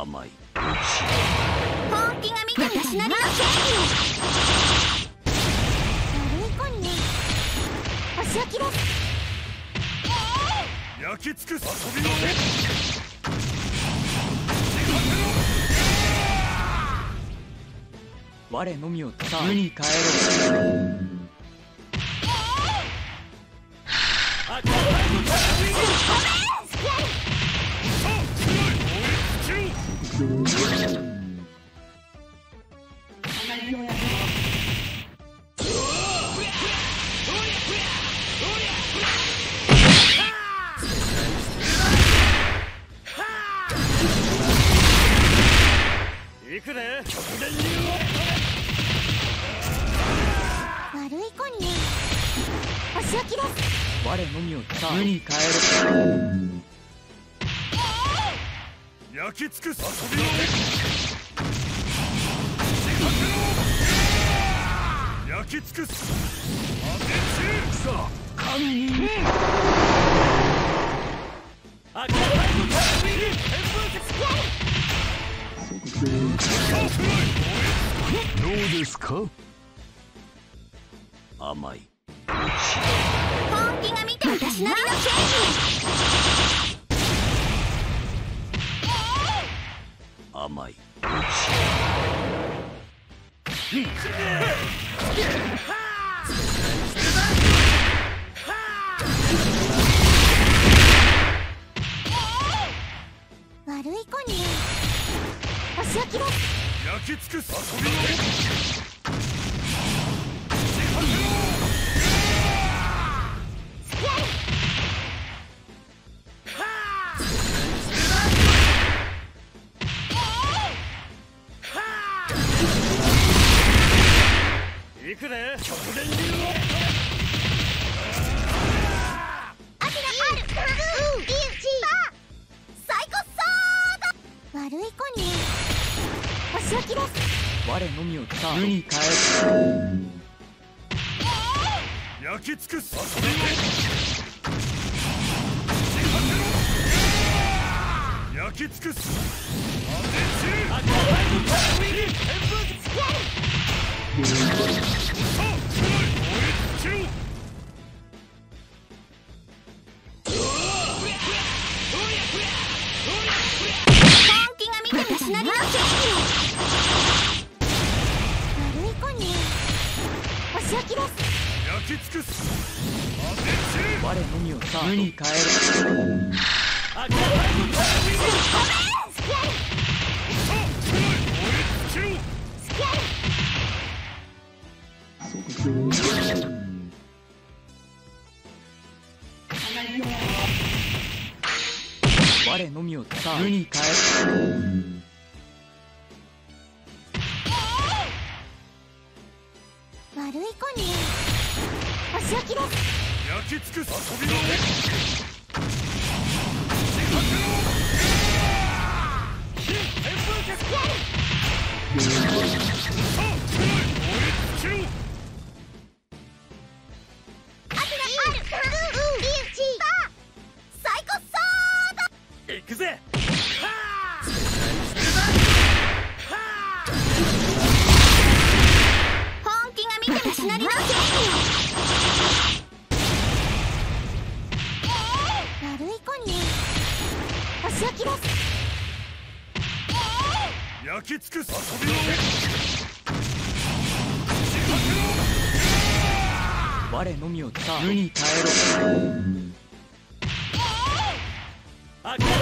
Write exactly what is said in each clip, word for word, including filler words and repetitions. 甘い。本気が見たい。私なりの正義を。悪い子にね。お仕置きです。ええー。焼き尽くす遊びのね。我のみを無に帰ろう。いくね。悪い子にね。お仕置きです。我のみを無に帰ろう。えー、焼き尽くす遊びの目。焼き尽くす。当て中。さあ、神に。赤いの神に変貌です。どうですか？甘い。本気が見て私なりの正義。甘い。悪い子にお仕置きです。焼き尽くす遊びの目。行くね。極限流を。アキラハル。うん。リュウジ。サイコサード。悪い子に。お仕置きです。我のみを無に帰る。焼き尽くす。焼き尽くす。アテンシュー。アキラハル。変貌です。無に帰る。我のみを無に帰る。悪い子にお仕置きです。焼き尽くす遊びの目。いくぜ。私なりの正義を。悪い子にお仕置きです。焼き尽くす遊びの目。我のみを無に帰ろう。赤いの神に。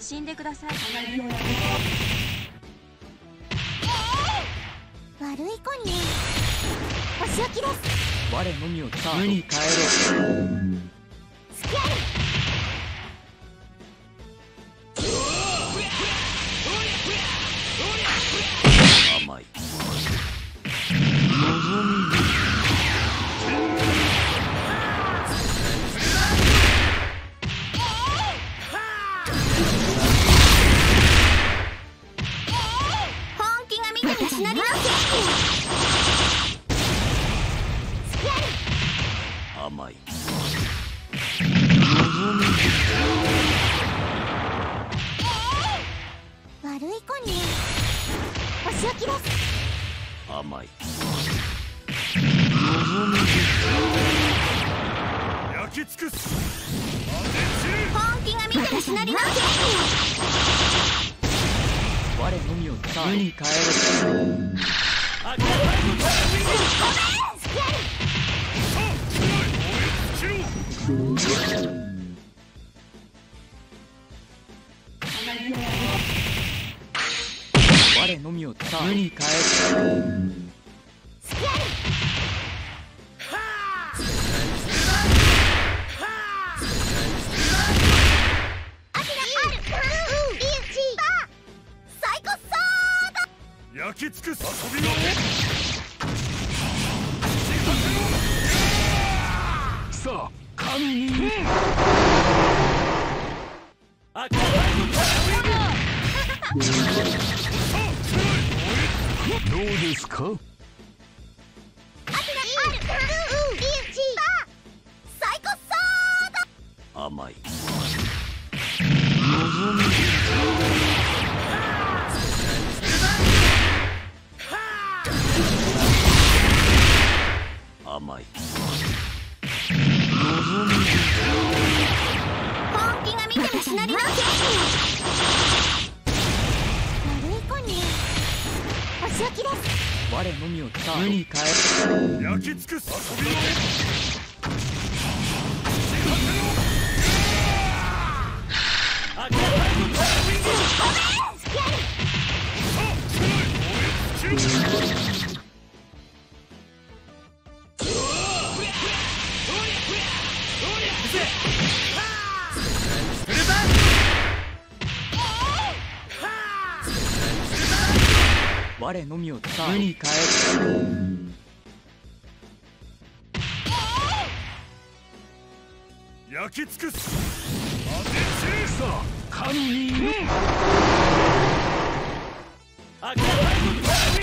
死んでください。悪い子にお仕置きです。我のみを無に帰ろう。付き合い。甘い。望み。甘い。悪い子にお仕置きです。甘い。焼き尽くす。本気が見てるしなりなわけ。我のみを無に変える。我のみを無に変える。焼き尽くす。遊びのさあ神に赤いの。どうですか。甘い。甘い。本気が見てるしなりなわけ。悪い子にお仕置きです。我のみを無に変える。焼き尽くす。遊びの赤いの。ごめん。我のみを無に変える。焼き尽くす。さあ神にどうですか。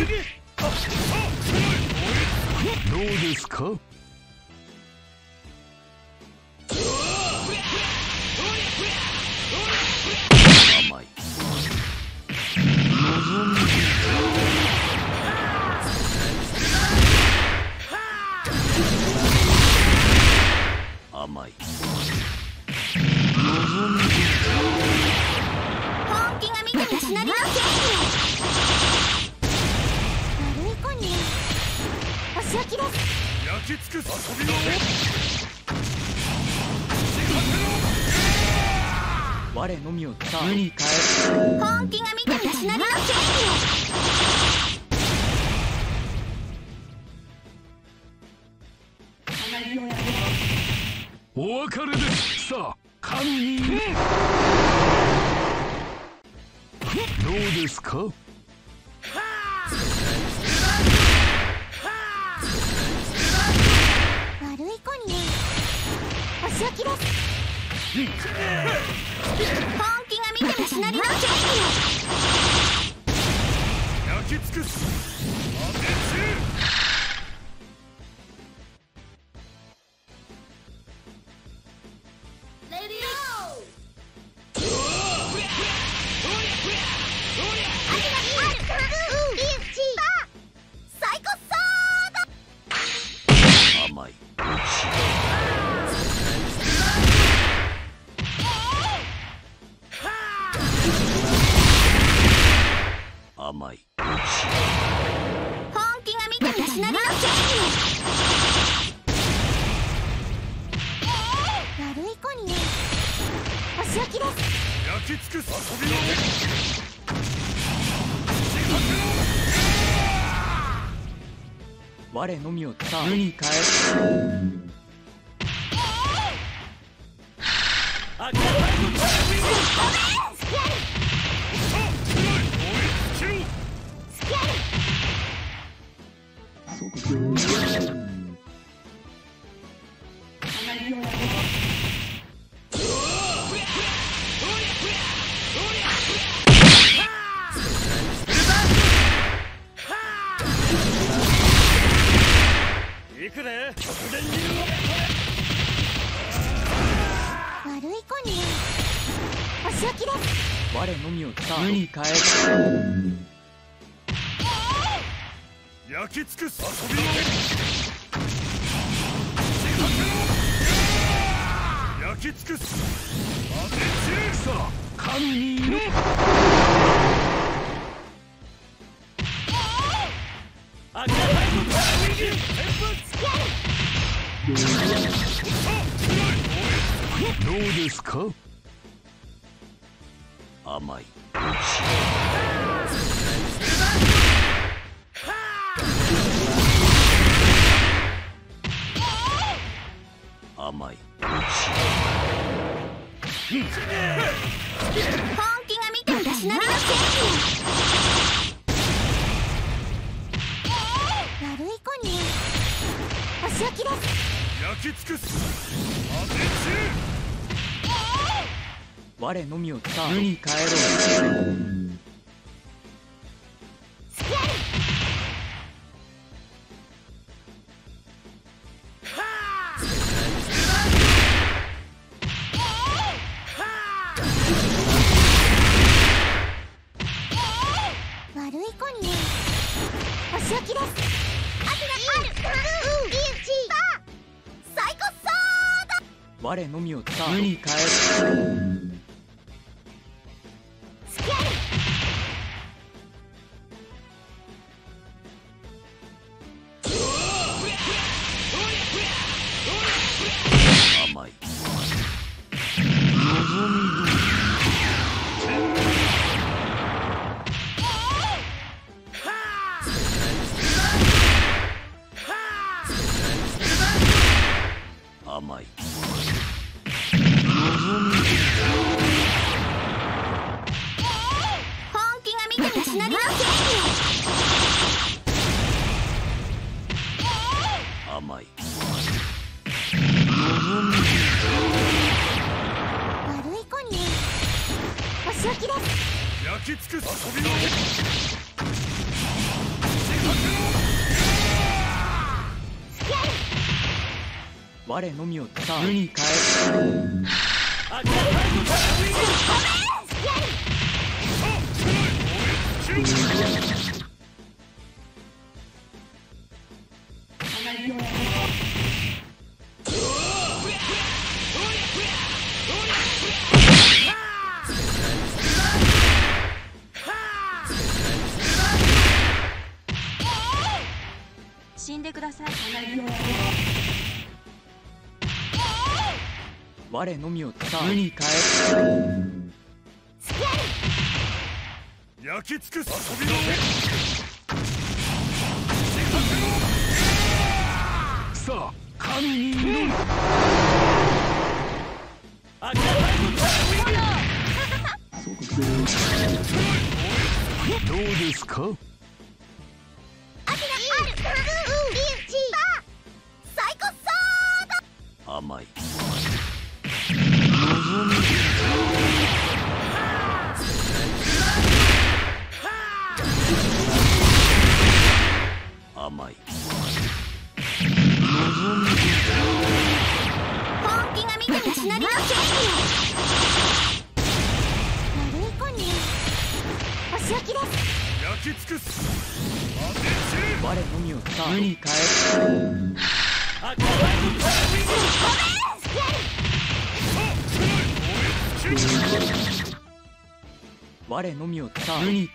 甘い。本気が見てるしなりなわけ。悪い子にお仕置きです。焼き尽くす。遊びの我のみを無に変える。本気が見てるしなりなわけ。お別れです。さあ、神に。どうですか。悪い子にお仕置きです。本気が見てるしなりなわけ。焼き尽くす。当てちゅう。甘い。本気が見てるしなりなわけ。悪い子にお仕置きです。焼き尽くす。遊びの我のみを無に変える。赤いの。いくね。ち置きです。我のみを無に変える。焼き尽くす遊びを。焼き尽くす。さあ、神に祈る。あきらめの神に全部付き合う。どうですか？甘い。甘い。本気が見て私なりの正義。悪い子にお仕置きです。焼き尽くす。当て中。我のみをさあ無に変えろ。悪い子にお仕置きです。最高そうだ。我のみをさあ無に変えろ。我のみをさあ無に変える。死んでください。我のみをさあ無に変える。焼き尽くす遊びの目。さあ神に祈る。あきらめの神。どうですか？あきらある。最高そうだ。甘い。甘い。本気が見て私なりの正義。悪い子にお仕置きです。焼き尽くす。我のみをさあ無に変える。あきらめの神。我のみをさあ無に変える。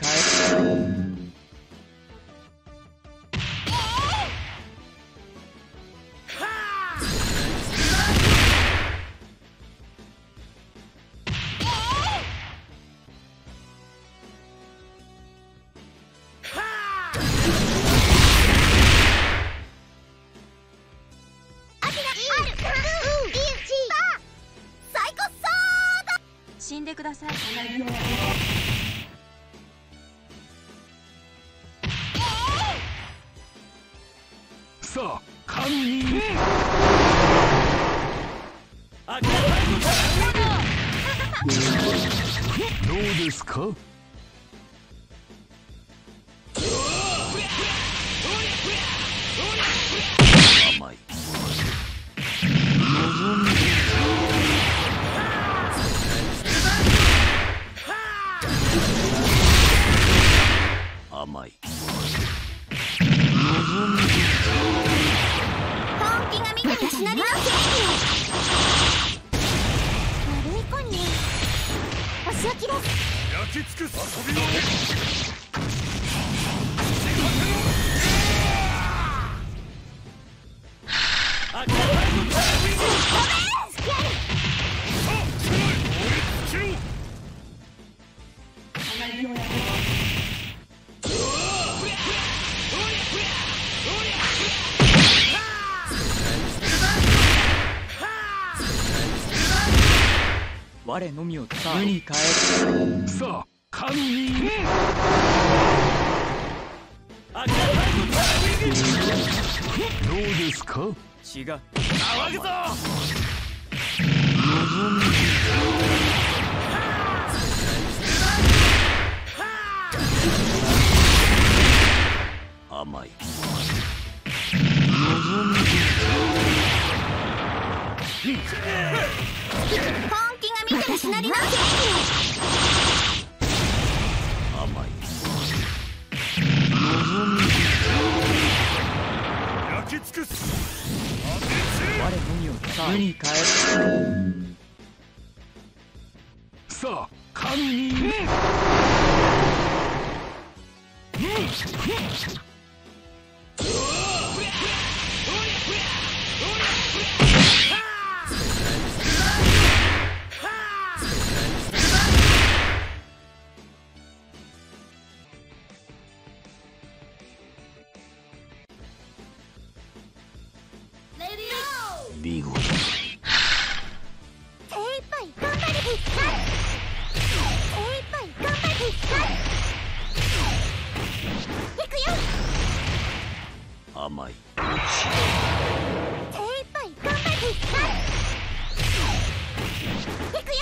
我のみを無に変える。さあ神にね。どうですか？違う。騒ぐぞ。望み。甘い。望み。私なります甘い焼き尽くす我のみを無に変えるさあ神にビーゴー精一杯頑張れぶつかる精一杯頑張れぶつかるいくよ甘い精一杯頑張れぶつかるいくよ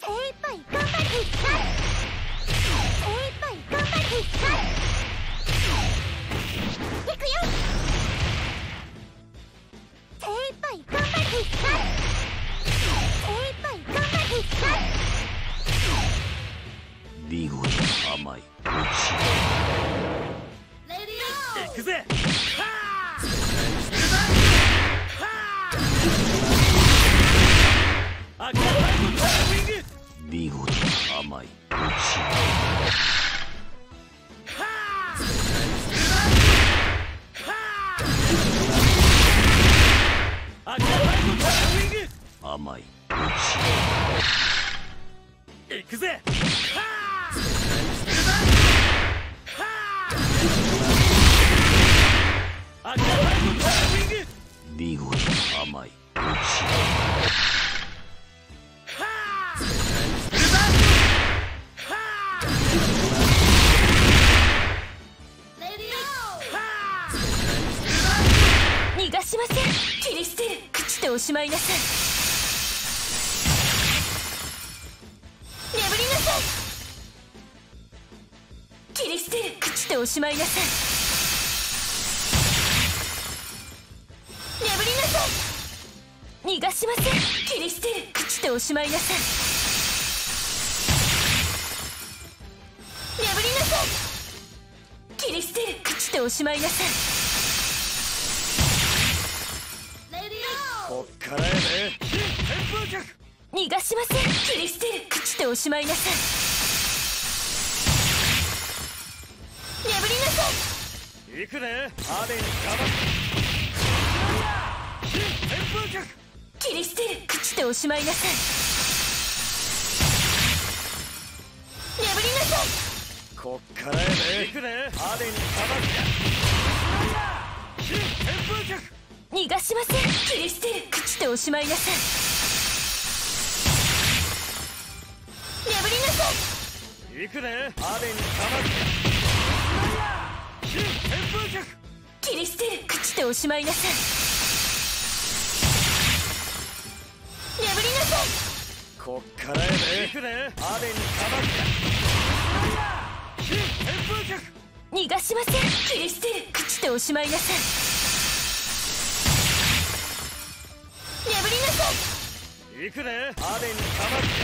精一杯頑張れぶつかる精一杯頑張れぶつかるいくよ精一杯頑張っていきたい精一杯頑張っていきたい見事甘い行くぜはぁ見事甘い甘い行くぜ見事甘い逃がしません切り捨てる朽ちておしまいなさい切り捨てる朽ちておしまいなさい眠りなさい逃がしません切り捨てる朽ちておしまいなさい眠りなさい切り捨てる朽ちておしまいなさいこっからやね旋風脚逃がしません切り捨てる朽ちておしまいなさい眠りなさい行くね雨にかばって旋風脚切り捨てる朽ちておしまいなさい眠りなさいこっからやね行くね雨にかばって旋風脚逃がしません切り捨てる朽ちておしまいなさい眠りなさい行くね雨にかまって旋風脚切り捨てる朽ちておしまいなさい眠りなさいこっからやね行くね雨にかまって旋風脚逃がしません切り捨てる朽ちておしまいなさい眠りなさい行くね雨にかまって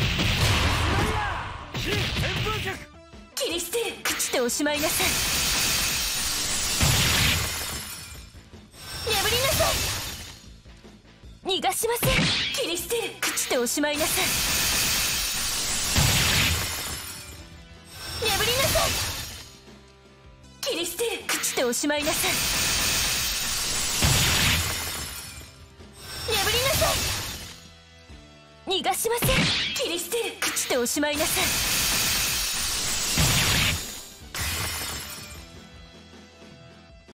切り捨てる朽ちておしまいなさい眠りなさい逃がしません。気にして朽ちておしまいなさい。眠りなさい。気にして朽ちておしまいなさい。眠りなさい。逃がしません。気にして朽ちておしまいなさい。